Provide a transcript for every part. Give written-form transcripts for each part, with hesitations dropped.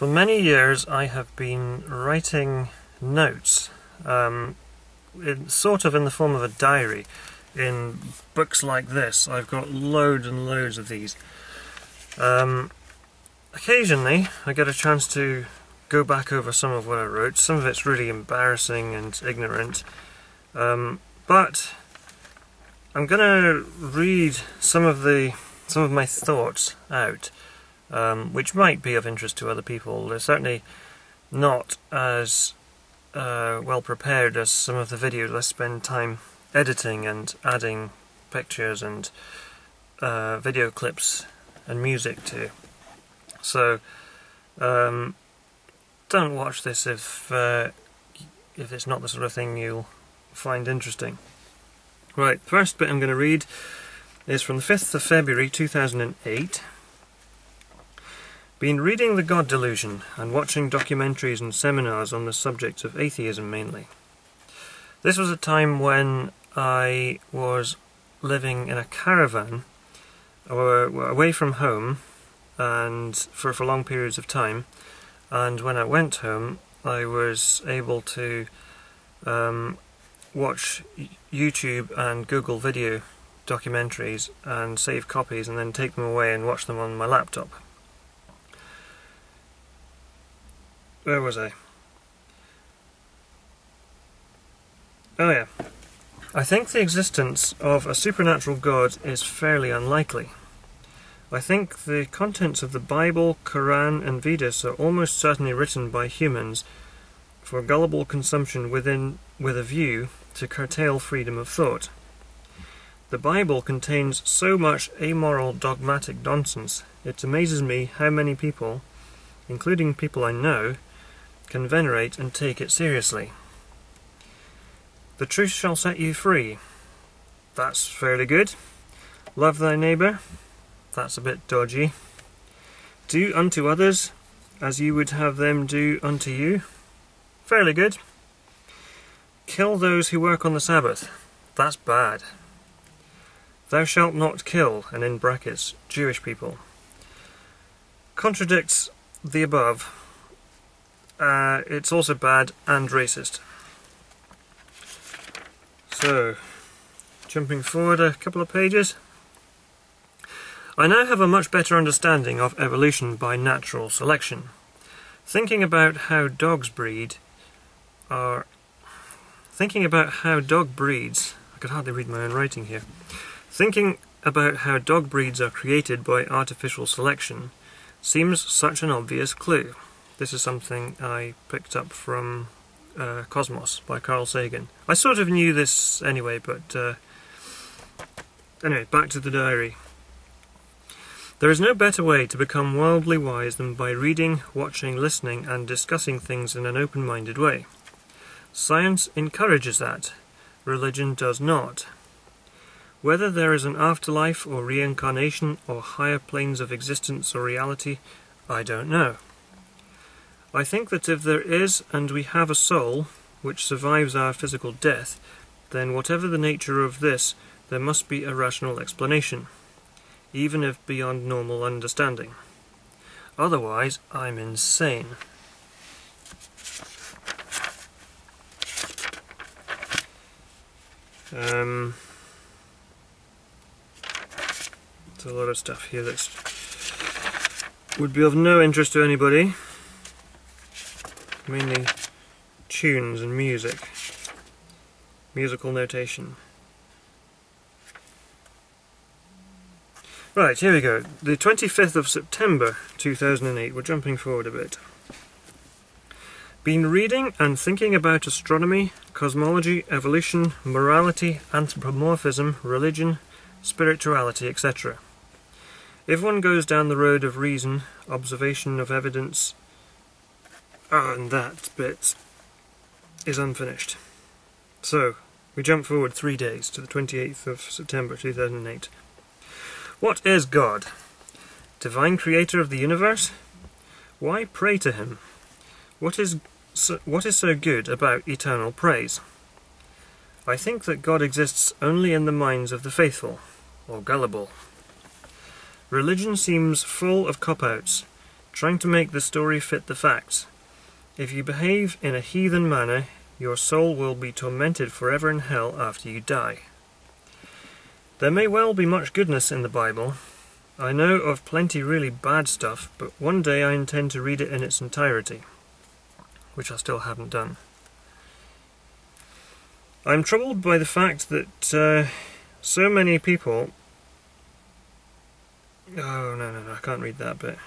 For many years I have been writing notes, sort of in the form of a diary. In books like this, I've got loads and loads of these. Occasionally I get a chance to go back over some of what I wrote. Some of it's really embarrassing and ignorant, but I'm gonna read some of my thoughts out, which might be of interest to other people. They're certainly not as well prepared as some of the videos I spend time editing and adding pictures and video clips and music to. So don't watch this if it's not the sort of thing you'll find interesting. Right, the first bit I'm going to read is from the 5th of February 2008. Been reading The God Delusion and watching documentaries and seminars on the subject of atheism mainly. This was a time when I was living in a caravan away from home and for long periods of time, and when I went home I was able to watch YouTube and Google video documentaries and save copies and then take them away and watch them on my laptop. Where was I? Oh yeah. I think the existence of a supernatural God is fairly unlikely. I think the contents of the Bible, Quran and Vedas are almost certainly written by humans for gullible consumption with a view to curtail freedom of thought. The Bible contains so much amoral, dogmatic nonsense, it amazes me how many people, including people I know, can venerate and take it seriously. The truth shall set you free. That's fairly good. Love thy neighbour. That's a bit dodgy. Do unto others as you would have them do unto you. Fairly good. Kill those who work on the Sabbath. That's bad. Thou shalt not kill, and in brackets, Jewish people. Contradicts the above. It's also bad and racist. So, jumping forward a couple of pages. I now have a much better understanding of evolution by natural selection. Thinking about how dog breeds... I could hardly read my own writing here. Thinking about how dog breeds are created by artificial selection seems such an obvious clue. This is something I picked up from Cosmos by Carl Sagan. I sort of knew this anyway, but... anyway, back to the diary. There is no better way to become worldly wise than by reading, watching, listening and discussing things in an open-minded way. Science encourages that, religion does not. Whether there is an afterlife or reincarnation or higher planes of existence or reality, I don't know. I think that if there is and we have a soul, which survives our physical death, then whatever the nature of this, there must be a rational explanation, even if beyond normal understanding. Otherwise, I'm insane. There's a lot of stuff here that would be of no interest to anybody. Mainly tunes and music. Musical notation. Right, here we go. The 25th of September 2008. We're jumping forward a bit. Been reading and thinking about astronomy, cosmology, evolution, morality, anthropomorphism, religion, spirituality, etc. If one goes down the road of reason, observation of evidence, and that bit is unfinished. So, we jump forward 3 days to the 28th of September 2008. What is God? Divine creator of the universe? Why pray to him? What is so good about eternal praise? I think that God exists only in the minds of the faithful, or gullible. Religion seems full of cop-outs, trying to make the story fit the facts. If you behave in a heathen manner, your soul will be tormented forever in hell after you die. There may well be much goodness in the Bible. I know of plenty really bad stuff, but one day I intend to read it in its entirety, which I still haven't done. I'm troubled by the fact that so many people... Oh, no, I can't read that bit.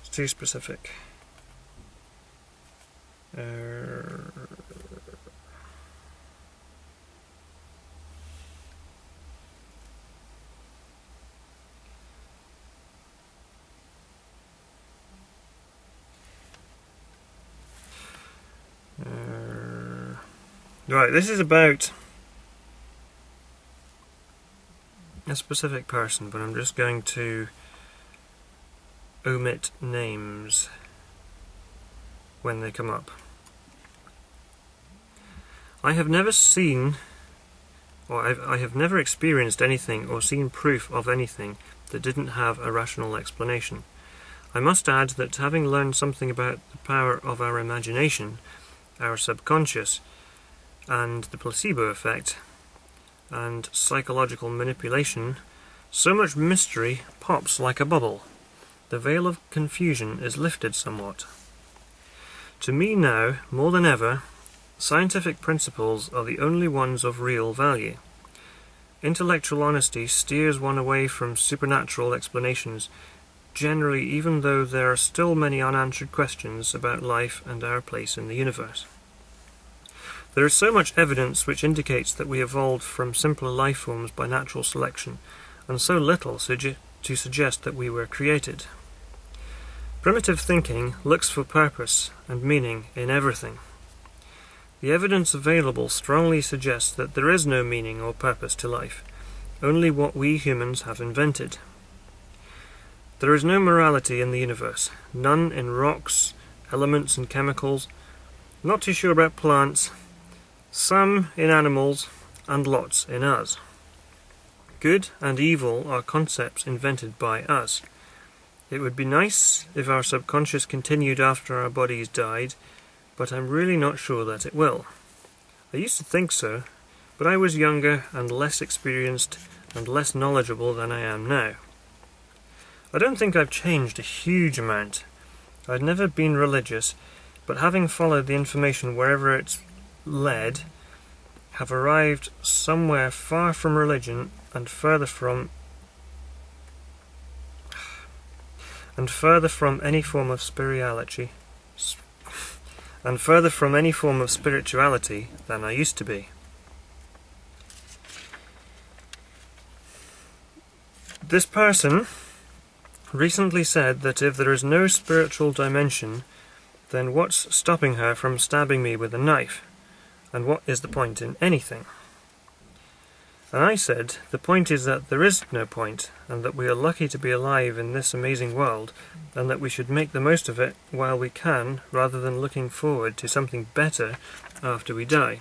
It's too specific. Right, this is about a specific person, but I'm just going to omit names when they come up. I have never seen, or I have never experienced anything or seen proof of anything that didn't have a rational explanation. I must add that having learned something about the power of our imagination, our subconscious, and the placebo effect, and psychological manipulation, so much mystery pops like a bubble. The veil of confusion is lifted somewhat. To me now, more than ever, scientific principles are the only ones of real value. Intellectual honesty steers one away from supernatural explanations, generally, even though there are still many unanswered questions about life and our place in the universe. There is so much evidence which indicates that we evolved from simpler life forms by natural selection, and so little to suggest that we were created. Primitive thinking looks for purpose and meaning in everything. The evidence available strongly suggests that there is no meaning or purpose to life, only what we humans have invented. There is no morality in the universe, none in rocks, elements and chemicals, not too sure about plants, some in animals, and lots in us. Good and evil are concepts invented by us. It would be nice if our subconscious continued after our bodies died, but I'm really not sure that it will. I used to think so, but I was younger and less experienced and less knowledgeable than I am now. I don't think I've changed a huge amount. I'd never been religious, but having followed the information wherever it's led, have arrived somewhere far from religion and further from any form of spirituality than I used to be. This person recently said that if there is no spiritual dimension, then what's stopping her from stabbing me with a knife? And what is the point in anything? And I said, the point is that there is no point, and that we are lucky to be alive in this amazing world, and that we should make the most of it while we can, rather than looking forward to something better after we die.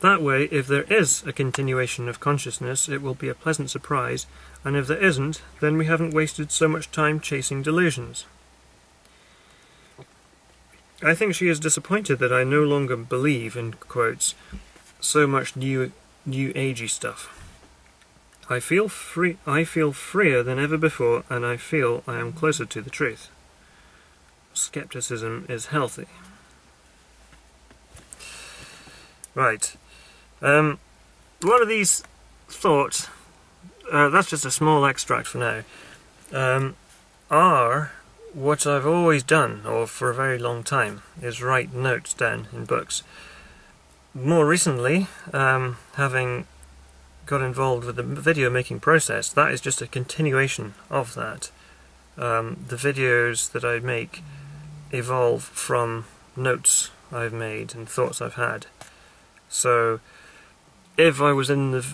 That way, if there is a continuation of consciousness, it will be a pleasant surprise, and if there isn't, then we haven't wasted so much time chasing delusions. I think she is disappointed that I no longer believe, in quotes, so much new agey stuff. I feel freer than ever before, and I feel I am closer to the truth. Skepticism is healthy. Right. One of these thoughts, that's just a small extract for now, are what I've always done, or for a very long time, is write notes down in books. More recently, having got involved with the video making process, that is just a continuation of that. The videos that I make evolve from notes I've made and thoughts I've had. So, if I was in the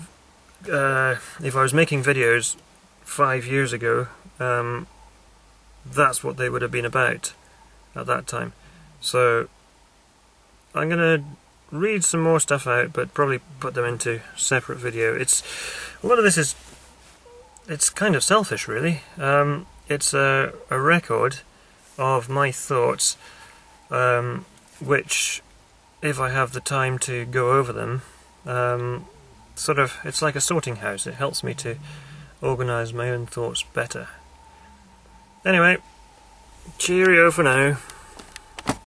if I was making videos 5 years ago, that's what they would have been about at that time. So I'm going to read some more stuff out, but probably put them into separate video. It's a lot of this is kind of selfish, really. it's a record of my thoughts, which, if I have the time to go over them, sort of, it's like a sorting house. It helps me to organise my own thoughts better. Anyway, cheerio for now.